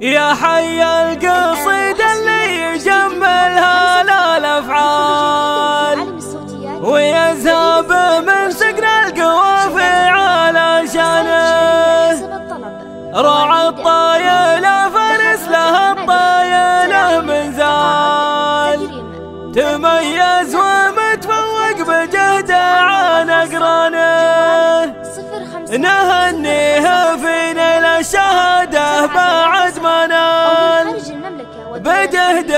يا حي القصيدة اللي يجملها للأفعال ويذهب من سجن القوافي على شانه راعى الطايلة فارس لها الطايلة منزال تميز ومتفوق بجهده عن أقرانه نهنيه فينا للشهادة بعد منال بجهد